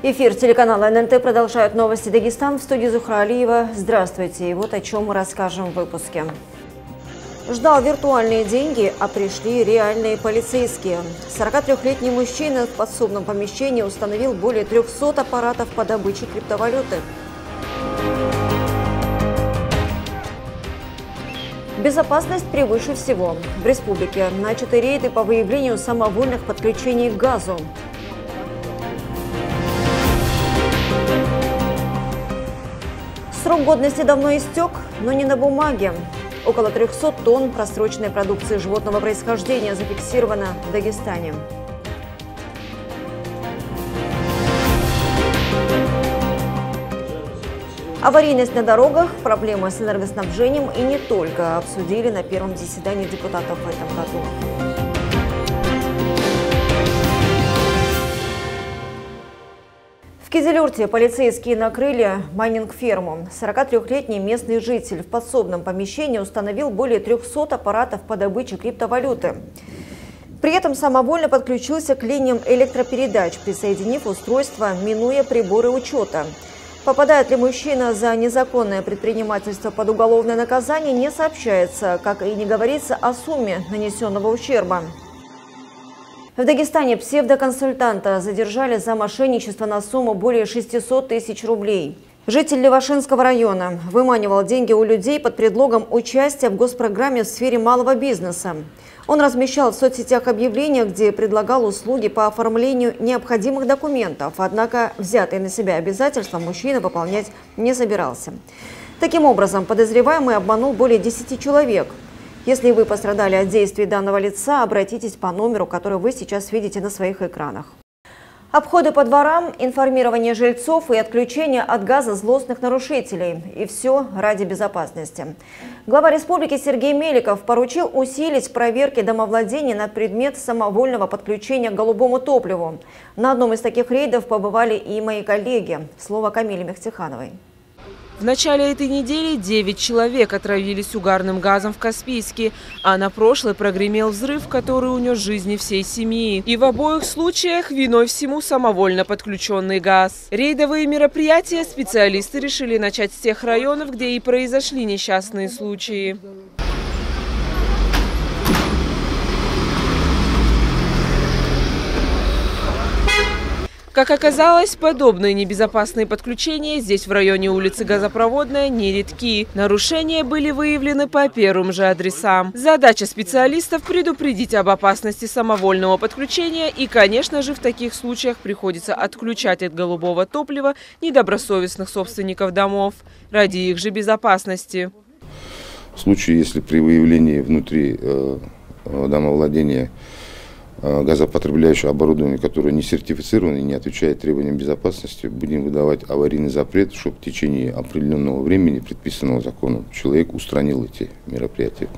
Эфир телеканала ННТ продолжают новости Дагестан. В студии Зухра Алиева. Здравствуйте. И вот о чем мы расскажем в выпуске. Ждал виртуальные деньги, а пришли реальные полицейские. 43-летний мужчина в подсобном помещении установил более 300 аппаратов по добыче криптовалюты. Безопасность превыше всего. В республике начаты рейды по выявлению самовольных подключений к газу. Срок годности давно истек, но не на бумаге. Около 300 тонн просроченной продукции животного происхождения зафиксировано в Дагестане. Аварийность на дорогах, проблемы с энергоснабжением и не только обсудили на первом заседании депутатов в этом году. В Кизилюрте полицейские накрыли майнинг-ферму. 43-летний местный житель в подсобном помещении установил более 300 аппаратов по добыче криптовалюты. При этом самовольно подключился к линиям электропередач, присоединив устройство, минуя приборы учета. Попадает ли мужчина за незаконное предпринимательство под уголовное наказание, не сообщается, как и не говорится о сумме нанесенного ущерба. В Дагестане псевдоконсультанта задержали за мошенничество на сумму более 600 тысяч рублей. Житель Левашинского района выманивал деньги у людей под предлогом участия в госпрограмме в сфере малого бизнеса. Он размещал в соцсетях объявления, где предлагал услуги по оформлению необходимых документов, однако взятые на себя обязательства мужчина выполнять не собирался. Таким образом, подозреваемый обманул более 10 человек. Если вы пострадали от действий данного лица, обратитесь по номеру, который вы сейчас видите на своих экранах. Обходы по дворам, информирование жильцов и отключение от газа злостных нарушителей. И все ради безопасности. Глава республики Сергей Меликов поручил усилить проверки домовладений на предмет самовольного подключения к голубому топливу. На одном из таких рейдов побывали и мои коллеги. Слово Камиле Мехтихановой. В начале этой недели 9 человек отравились угарным газом в Каспийске, а на прошлой прогремел взрыв, который унес жизни всей семьи. И в обоих случаях виной всему самовольно подключенный газ. Рейдовые мероприятия специалисты решили начать с тех районов, где и произошли несчастные случаи. Как оказалось, подобные небезопасные подключения здесь, в районе улицы Газопроводная, нередки. Нарушения были выявлены по первым же адресам. Задача специалистов – предупредить об опасности самовольного подключения. И, конечно же, в таких случаях приходится отключать от голубого топлива недобросовестных собственников домов ради их же безопасности. В случае, если при выявлении внутри домовладения газопотребляющее оборудование, которое не сертифицировано и не отвечает требованиям безопасности, будем выдавать аварийный запрет, чтобы в течение определенного времени, предписанного законом, человек устранил эти мероприятия.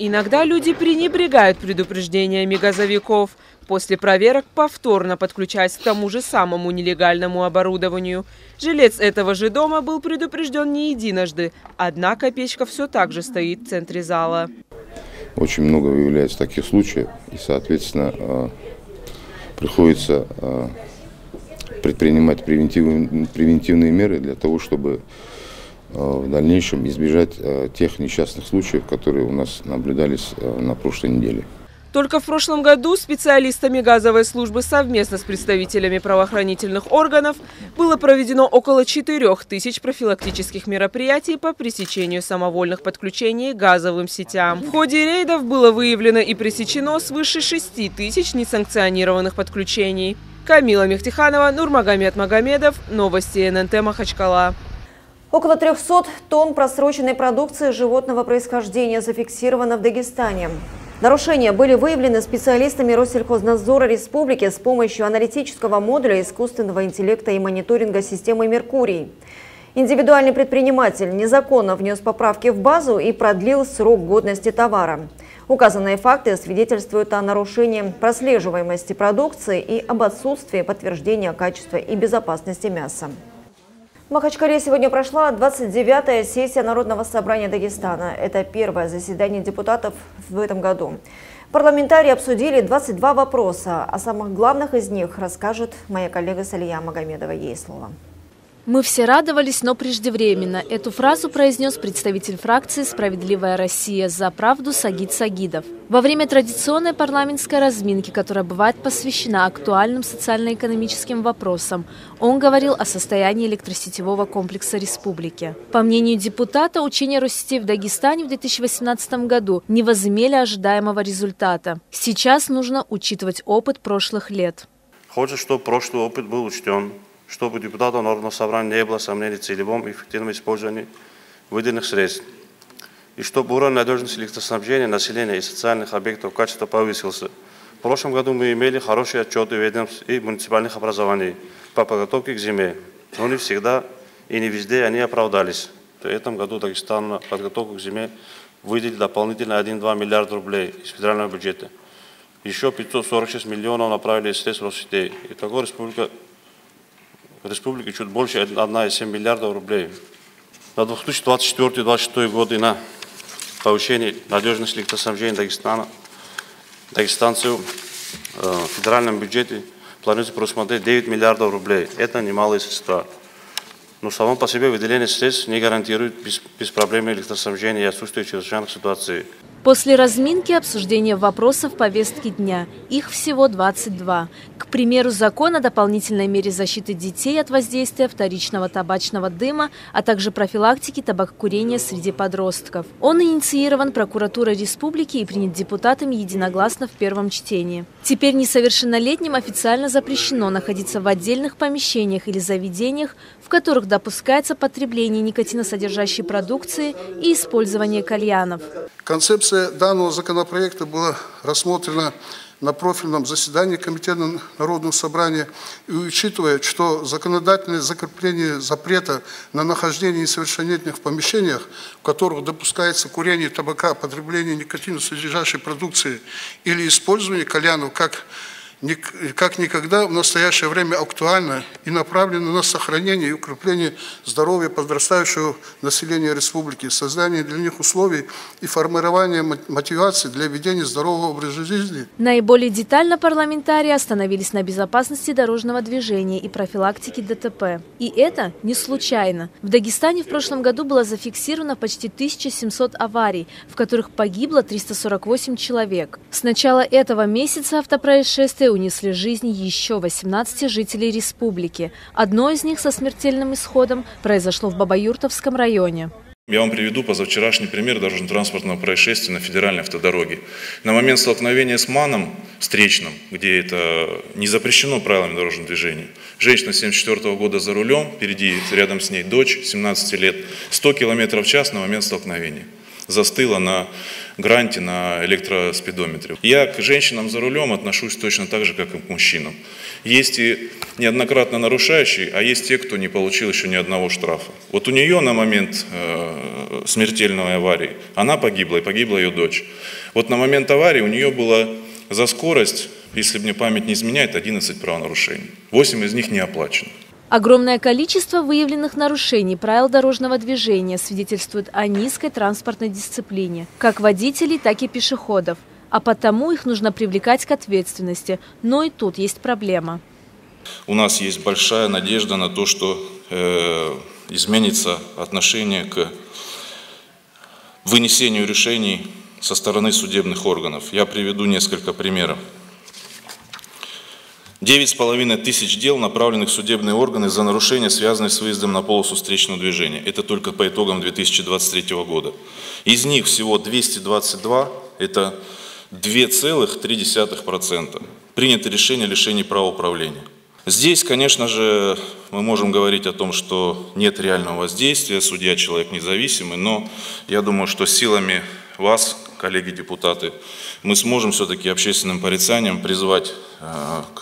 Иногда люди пренебрегают предупреждениями газовиков. После проверок повторно подключаясь к тому же самому нелегальному оборудованию. Жилец этого же дома был предупрежден не единожды, однако печка все так же стоит в центре зала. Очень много выявляется таких случаев, и, соответственно, приходится предпринимать превентивные меры для того, чтобы в дальнейшем избежать тех несчастных случаев, которые у нас наблюдались на прошлой неделе. Только в прошлом году специалистами газовой службы совместно с представителями правоохранительных органов было проведено около 4000 профилактических мероприятий по пресечению самовольных подключений к газовым сетям. В ходе рейдов было выявлено и пресечено свыше 6000 несанкционированных подключений. Камила Мехтиханова, Нурмагомед Магомедов, новости ННТ Махачкала. Около 300 тонн просроченной продукции животного происхождения зафиксировано в Дагестане. Нарушения были выявлены специалистами Россельхознадзора республики с помощью аналитического модуля искусственного интеллекта и мониторинга системы «Меркурий». Индивидуальный предприниматель незаконно внес поправки в базу и продлил срок годности товара. Указанные факты свидетельствуют о нарушении прослеживаемости продукции и об отсутствии подтверждения качества и безопасности мяса. В Махачкале сегодня прошла 29-я сессия Народного собрания Дагестана. Это первое заседание депутатов в этом году. Парламентарии обсудили 22 вопроса. О самых главных из них расскажет моя коллега Салия Магомедова. Ей слово. «Мы все радовались, но преждевременно». Эту фразу произнес представитель фракции «Справедливая Россия» за правду Сагид Сагидов во время традиционной парламентской разминки, которая бывает посвящена актуальным социально-экономическим вопросам. Он говорил о состоянии электросетевого комплекса республики. По мнению депутата, учения Россетей в Дагестане в 2018 году не возымели ожидаемого результата. Сейчас нужно учитывать опыт прошлых лет. Хочется, чтобы прошлый опыт был учтен, чтобы у депутатов Народного собрания не было сомнений в целевом и эффективном использовании выделенных средств, и чтобы уровень надежности электроснабжения, населения и социальных объектов качества повысился. В прошлом году мы имели хорошие отчеты ведомств и муниципальных образований по подготовке к зиме, но не всегда и не везде они оправдались. В этом году Дагестан на подготовку к зиме выделил дополнительно 1,2 миллиарда рублей из федерального бюджета. Еще 546 миллионов направили из средств Россетей. Итого республике чуть больше 1,7 миллиарда рублей. На 2024-2026 годы на повышение надежности электроснабжения Дагестана, дагестанцев в федеральном бюджете планируется предусмотреть 9 миллиардов рублей. Это немалые средства. Но само по себе выделение средств не гарантирует беспроблемное электроснабжение и отсутствие чрезвычайных ситуаций. После разминки обсуждение вопросов повестки дня. Их всего 22. К примеру, закон о дополнительной мере защиты детей от воздействия вторичного табачного дыма, а также профилактики табакокурения среди подростков. Он инициирован прокуратурой республики и принят депутатами единогласно в первом чтении. Теперь несовершеннолетним официально запрещено находиться в отдельных помещениях или заведениях, в которых допускается потребление никотиносодержащей продукции и использование кальянов. Концепция данного законопроекта была рассмотрена на профильном заседании Комитета Народного собрания, и учитывая, что законодательное закрепление запрета на нахождение несовершеннолетних в помещениях, в которых допускается курение табака, потребление никотиносодержащей продукции или использование кальянов, как никогда в настоящее время актуально и направлено на сохранение и укрепление здоровья подрастающего населения республики, создание для них условий и формирование мотивации для ведения здорового образа жизни. Наиболее детально парламентарии остановились на безопасности дорожного движения и профилактике ДТП. И это не случайно. В Дагестане в прошлом году было зафиксировано почти 1700 аварий, в которых погибло 348 человек. С начала этого месяца автопроисшествия унесли жизни еще 18 жителей республики. Одно из них со смертельным исходом произошло в Бабаюртовском районе. Я вам приведу позавчерашний пример дорожно-транспортного происшествия на федеральной автодороге. На момент столкновения с МАНом встречным, где это не запрещено правилами дорожного движения, женщина 1974 года за рулем, впереди рядом с ней дочь 17 лет, 100 км в час на момент столкновения. Застыла на гранте, на электроспидометре. Я к женщинам за рулем отношусь точно так же, как и к мужчинам. Есть и неоднократно нарушающие, а есть те, кто не получил еще ни одного штрафа. Вот у нее на момент смертельной аварии она погибла, и погибла ее дочь. Вот на момент аварии у нее было за скорость, если мне память не изменяет, 11 правонарушений. 8 из них не оплачено. Огромное количество выявленных нарушений правил дорожного движения свидетельствует о низкой транспортной дисциплине, как водителей, так и пешеходов. А потому их нужно привлекать к ответственности. Но и тут есть проблема. У нас есть большая надежда на то, что изменится отношение к вынесению решений со стороны судебных органов. Я приведу несколько примеров. 9,5 тысяч дел, направленных в судебные органы за нарушения, связанные с выездом на полосу встречного движения. Это только по итогам 2023 года. Из них всего 222, это 2,3%. Принято решение о лишении права управления. Здесь, конечно же, мы можем говорить о том, что нет реального воздействия, судья человек независимый, но я думаю, что силами вас, коллеги-депутаты, мы сможем все-таки общественным порицанием призвать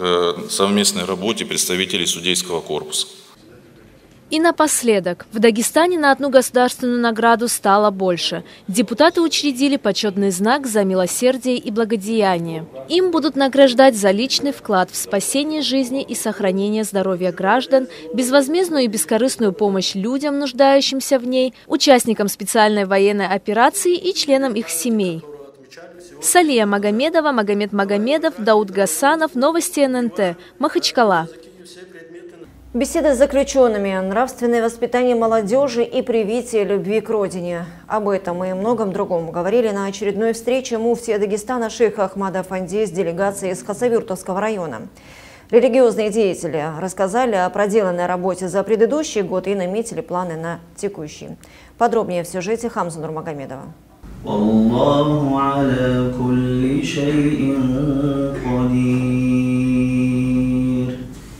к совместной работе представителей судейского корпуса. И напоследок. В Дагестане на одну государственную награду стало больше. Депутаты учредили почетный знак «За милосердие и благодеяние». Им будут награждать за личный вклад в спасение жизни и сохранение здоровья граждан, безвозмездную и бескорыстную помощь людям, нуждающимся в ней, участникам специальной военной операции и членам их семей. Салия Магомедова, Магомед Магомедов, Дауд Гасанов, Новости ННТ, Махачкала. Беседа с заключенными, нравственное воспитание молодежи и привитие любви к родине. Об этом и многом другом говорили на очередной встрече муфтия Дагестана шейха Ахмада Фанди с делегацией из Хасавюртовского района. Религиозные деятели рассказали о проделанной работе за предыдущий год и наметили планы на текущий. Подробнее в сюжете Хамза Нурмагомедова.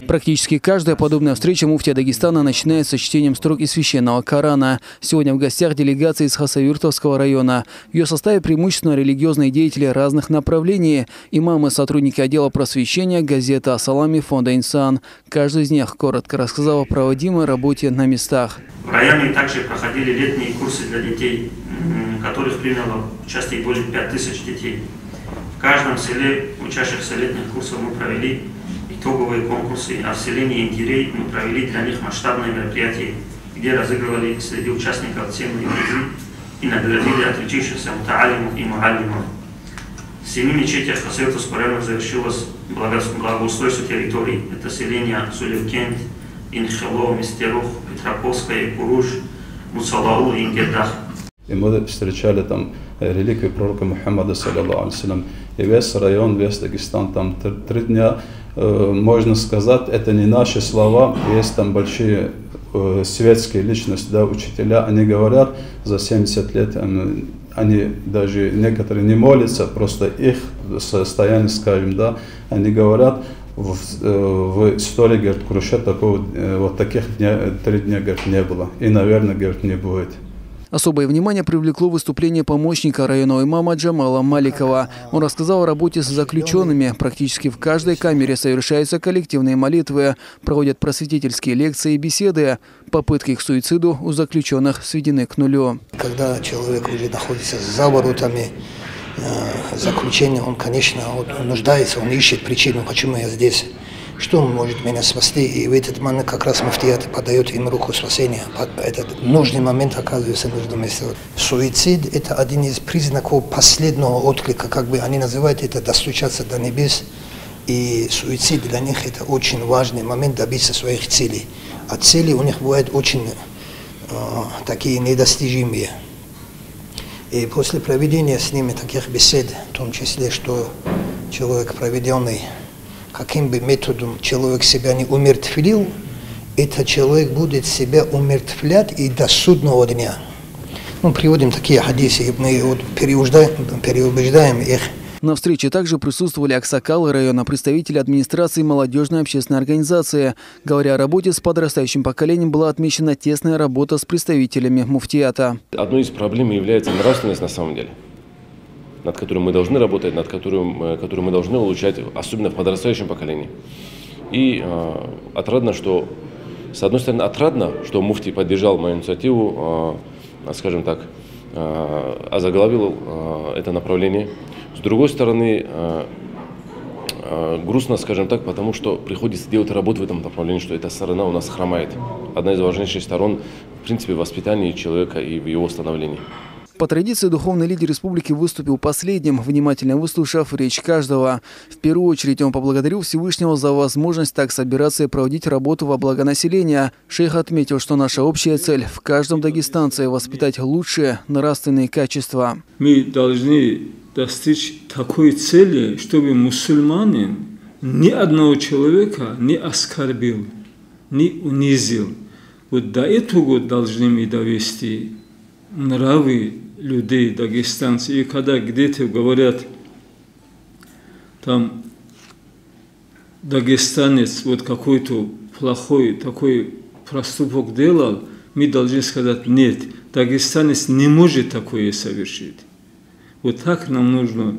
Практически каждая подобная встреча муфтия Дагестана начинается с чтением строк из священного Корана. Сегодня в гостях делегация из Хасавюртовского района. В ее составе преимущественно религиозные деятели разных направлений, имамы, сотрудники отдела просвещения, газеты «Асалами», фонда «Инсан». Каждый из них коротко рассказал о проводимой работе на местах. В районе также проходили летние курсы для детей, в которых приняло участие более 5000 детей. В каждом селе учащихся летних курсов мы провели итоговые конкурсы, а в селении Ингирей мы провели для них масштабные мероприятия, где разыгрывали среди участников ценные призы и наградили отличившихся мутаалимов и муалимов. В семи мечетях Хасавюртовского района завершилось благоустройство территорий. Это селения Сулевкент, Инхело, Мистерух, Петраковская, Куруш, Мусалаул и Ингердах. И мы встречали там реликвии пророка Мухаммада, саллаллаху алейхи вассалям. И весь район, весь Дагестан, там 3 дня, можно сказать, это не наши слова, есть там большие светские личности, да, учителя, они говорят, за 70 лет они даже некоторые не молятся, просто их состояние, скажем, да, они говорят, в истории, говорит, Круша такого, вот таких 3 дня, говорит, не было, и, наверное, говорит, не будет. Особое внимание привлекло выступление помощника районного имама Джамала Маликова. Он рассказал о работе с заключенными. Практически в каждой камере совершаются коллективные молитвы, проводят просветительские лекции и беседы. Попытки к суициду у заключенных сведены к нулю. Когда человек уже находится за воротами заключения, он, конечно, нуждается, он ищет причину, почему я здесь. Что может меня спасти, и в этот момент как раз муфтият подает им руку спасения. Этот нужный момент оказывается нужным местом. Суицид – это один из признаков последнего отклика, как бы они называют это, достучаться до небес. И суицид для них – это очень важный момент добиться своих целей. А цели у них бывают очень такие недостижимые. И после проведения с ними таких бесед, в том числе, что человек проведенный, каким бы методом человек себя не умертвил, этот человек будет себя умертвлять и до судного дня. Мы приводим такие хадисы, и мы вот переубеждаем их. На встрече также присутствовали аксакалы района, представители администрации молодежной общественной организации. Говоря о работе с подрастающим поколением, была отмечена тесная работа с представителями муфтията. Одной из проблем является нравственность на самом деле, над которым мы должны работать, над которым мы должны улучшать, особенно в подрастающем поколении. И отрадно, что, с одной стороны, отрадно, что муфтий поддержал мою инициативу, скажем так, озаглавил это направление. С другой стороны, грустно, скажем так, потому что приходится делать работу в этом направлении, что эта сторона у нас хромает. Одна из важнейших сторон, в принципе, воспитания человека и в его становлении. По традиции, духовный лидер республики выступил последним, внимательно выслушав речь каждого. В первую очередь он поблагодарил Всевышнего за возможность так собираться и проводить работу во благо населения. Шейх отметил, что наша общая цель – в каждом дагестанце воспитать лучшие нравственные качества. Мы должны достичь такой цели, чтобы мусульманин ни одного человека не оскорбил, не унизил. Вот до этого должны мы довести нравы людей, дагестанцев. И когда где-то говорят, там, дагестанец вот какой-то плохой такой проступок делал, мы должны сказать, нет, дагестанец не может такое совершить. Вот так нам нужно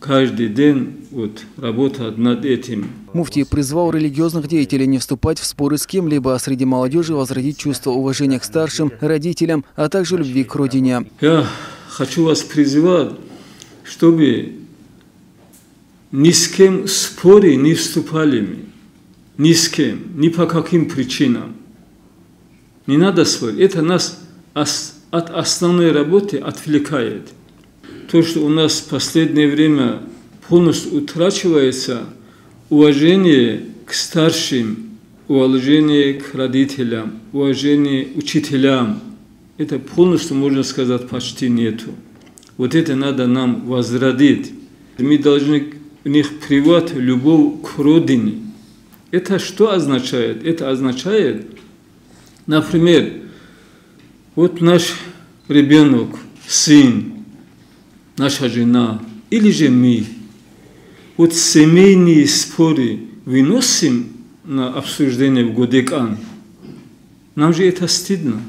каждый день вот работать над этим. Муфтий призвал религиозных деятелей не вступать в споры с кем-либо, а среди молодежи возродить чувство уважения к старшим, родителям, а также любви к родине. Я хочу вас призвать, чтобы ни с кем в споры не вступали мы. Ни с кем, ни по каким причинам. Не надо спорить. Это нас от основной работы отвлекает. то, что у нас в последнее время полностью утрачивается уважение к старшим, уважение к родителям, уважение к учителям. Это полностью, можно сказать, почти нету. Вот это надо нам возродить. Мы должны у них прививать любовь к родине. Это что означает? Это означает, например, вот наш ребенок, сын, наша жена, или же мы, вот семейные споры выносим на обсуждение в Годекан. Нам же это стыдно.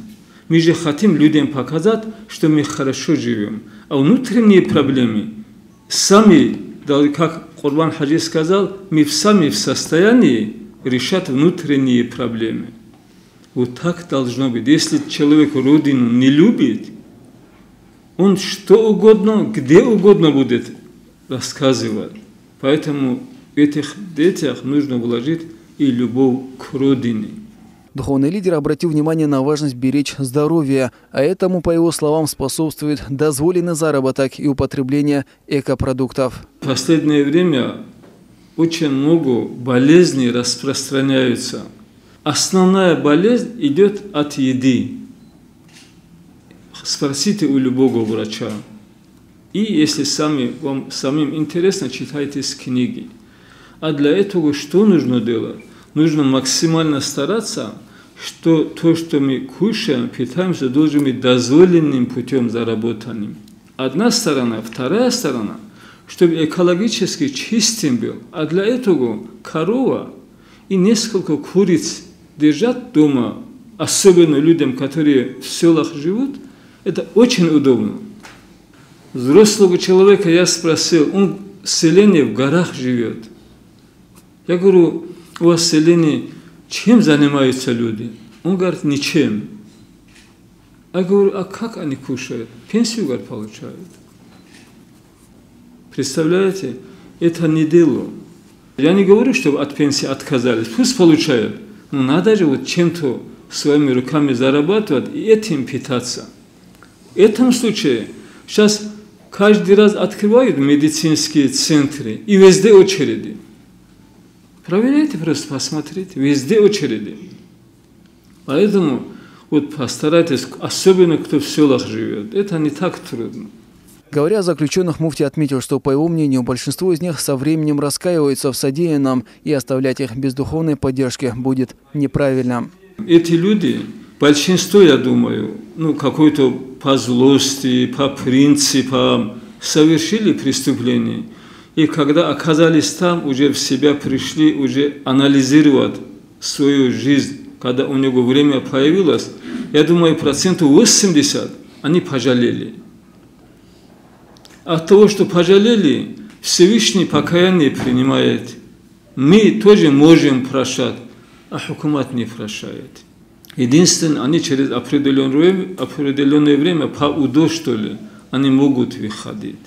Мы же хотим людям показать, что мы хорошо живем. А внутренние проблемы сами, как Курбан Хаджи сказал, мы сами в состоянии решать внутренние проблемы. Вот так должно быть. Если человек родину не любит, он что угодно, где угодно будет рассказывать. Поэтому в этих детях нужно вложить и любовь к родине. Духовный лидер обратил внимание на важность беречь здоровье, а этому, по его словам, способствует дозволенный заработок и употребление экопродуктов. В последнее время очень много болезней распространяются. Основная болезнь идет от еды. Спросите у любого врача. И если вам самим интересно, читайте из книги. А для этого что нужно делать? Нужно максимально стараться, что то, что мы кушаем, питаемся, должен быть дозволенным путем заработанным. Одна сторона, вторая сторона, чтобы экологически чистым был. А для этого корова и несколько куриц держать дома, особенно людям, которые в селах живут, это очень удобно. Взрослого человека я спросил, он в селении в горах живет. Я говорю, у вас в селении чем занимаются люди? Он говорит, ничем. Я говорю, а как они кушают? Пенсию, говорит, получают. Представляете, это не дело. Я не говорю, чтобы от пенсии отказались, пусть получают. Но надо же вот чем-то своими руками зарабатывать и этим питаться. В этом случае сейчас каждый раз открывают медицинские центры и везде очереди. Проверяйте, просто посмотрите, везде очереди. Поэтому вот постарайтесь, особенно кто в селах живет, это не так трудно. Говоря о заключенных, муфти отметил, что, по его мнению, большинство из них со временем раскаиваются в содеянном, и оставлять их без духовной поддержки будет неправильно. Эти люди, большинство, я думаю, ну какой-то по злости, по принципам совершили преступление. И когда оказались там, уже в себя пришли, уже анализировать свою жизнь, когда у него время появилось, я думаю, процентов 80 они пожалели. От того, что пожалели, Всевышний покаяние принимает. Мы тоже можем прощать, а хукумат не прощает. Единственное, они через определенное время по УДО, что ли, они могут выходить.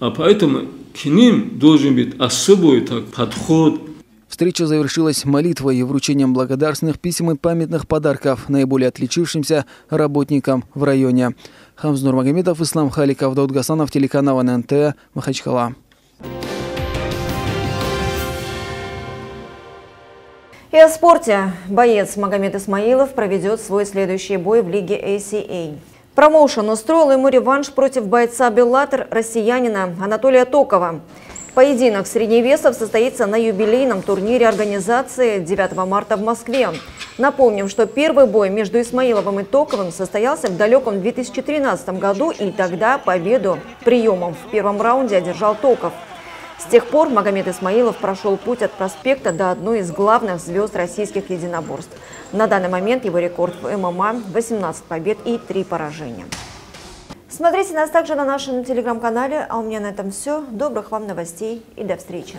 А поэтому к ним должен быть особый подход. Встреча завершилась молитвой и вручением благодарственных писем и памятных подарков наиболее отличившимся работникам в районе. Хамза Нурмагомедов, Ислам Халиков, Дауд Гасанов, телеканал ННТ, Махачкала. И о спорте. Боец Магомед Исмаилов проведет свой следующий бой в Лиге ACA. Промоушен устроил ему реванш против бойца «Беллатор» россиянина Анатолия Токова. Поединок средневесов состоится на юбилейном турнире организации 9 марта в Москве. Напомним, что первый бой между Исмаиловым и Токовым состоялся в далеком 2013 году, и тогда победу приемом в первом раунде одержал Токов. С тех пор Магомед Исмаилов прошел путь от проспекта до одной из главных звезд российских единоборств. На данный момент его рекорд в ММА – 18 побед и 3 поражения. Смотрите нас также на нашем телеграм-канале. А у меня на этом все. Добрых вам новостей и до встречи.